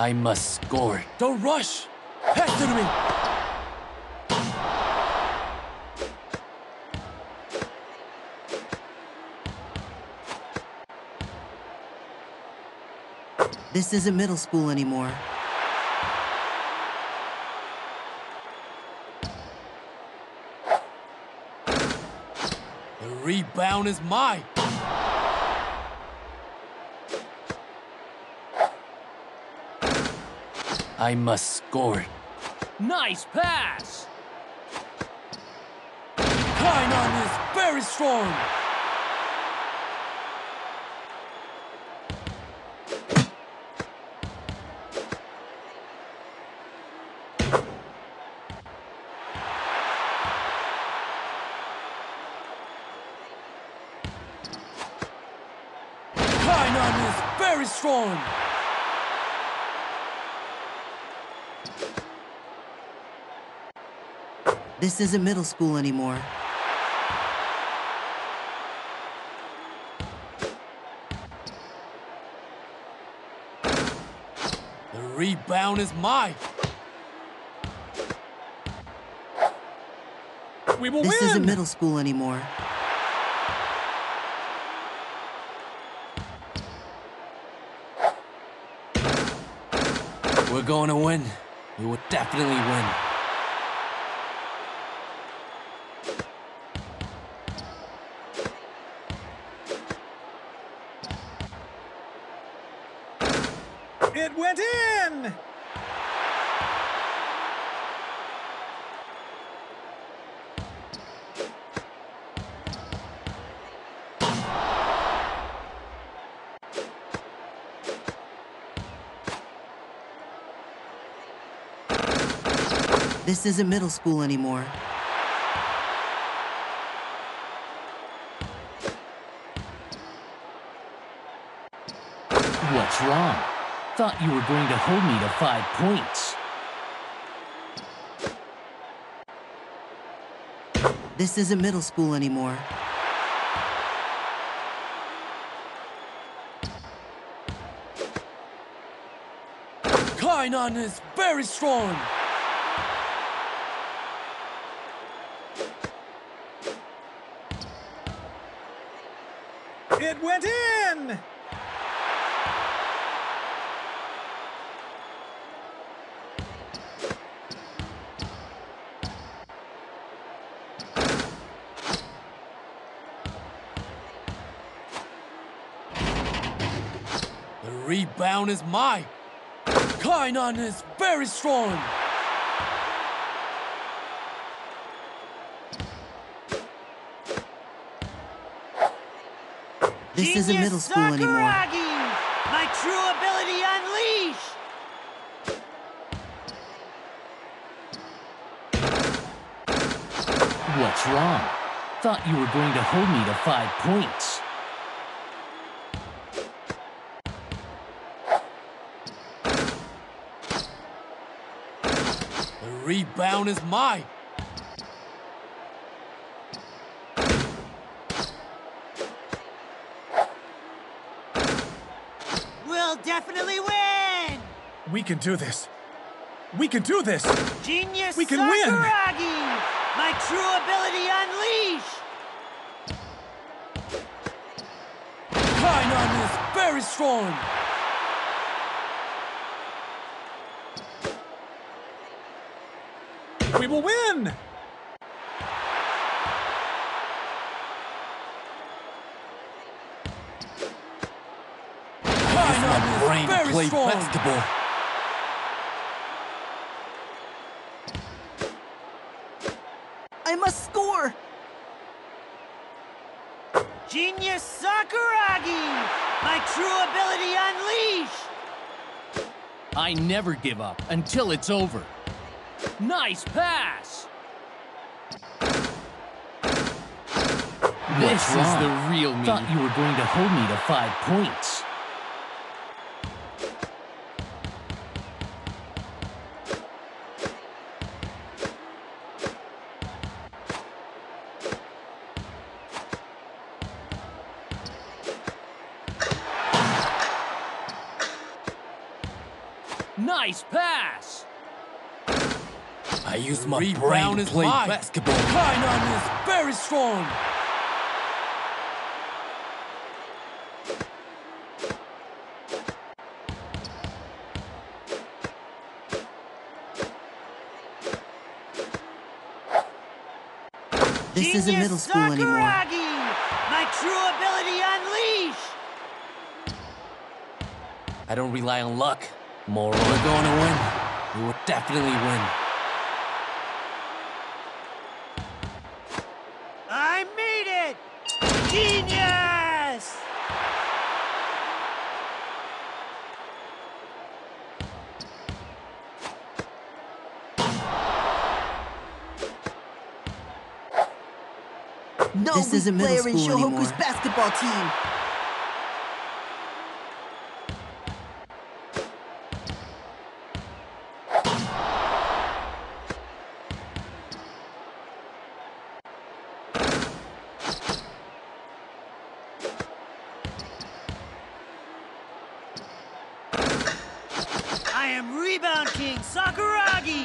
I must score. Don't rush! Pass it to me! This isn't middle school anymore. The rebound is mine! I must score. Nice pass! Kainan is very strong! Kainan is very strong! This isn't middle school anymore. The rebound is mine. We will win. This isn't middle school anymore. We're going to win. We will definitely win. It went in! This isn't middle school anymore. What's wrong? Thought you were going to hold me to 5 points. This isn't middle school anymore. Kainan is very strong. It went in! The rebound is mine! Kainan is very strong! This isn't middle school Sakuragi. Anymore. My true ability unleashed! What's wrong? Thought you were going to hold me to 5 points. The rebound is mine! We'll definitely win! We can do this. We can do this! Genius we can Sakuragi! Win! My true ability unleashed! Kainan is very strong! We will win! Brain to play basketball. I must score. Genius Sakuragi, my true ability unleashed. I never give up until it's over. Nice pass. This is the real me. Thought you were going to hold me to 5 points. Nice pass. I used my brain to play basketball. Kainan is very strong. This isn't middle school Sakuragi. Anymore. My true ability unleashed. I don't rely on luck. Moron. We're going to win. We will definitely win. I made it. Genius. No, this isn't middle school anymore. This is a player in Shohoku's basketball team. I am Rebound King Sakuragi!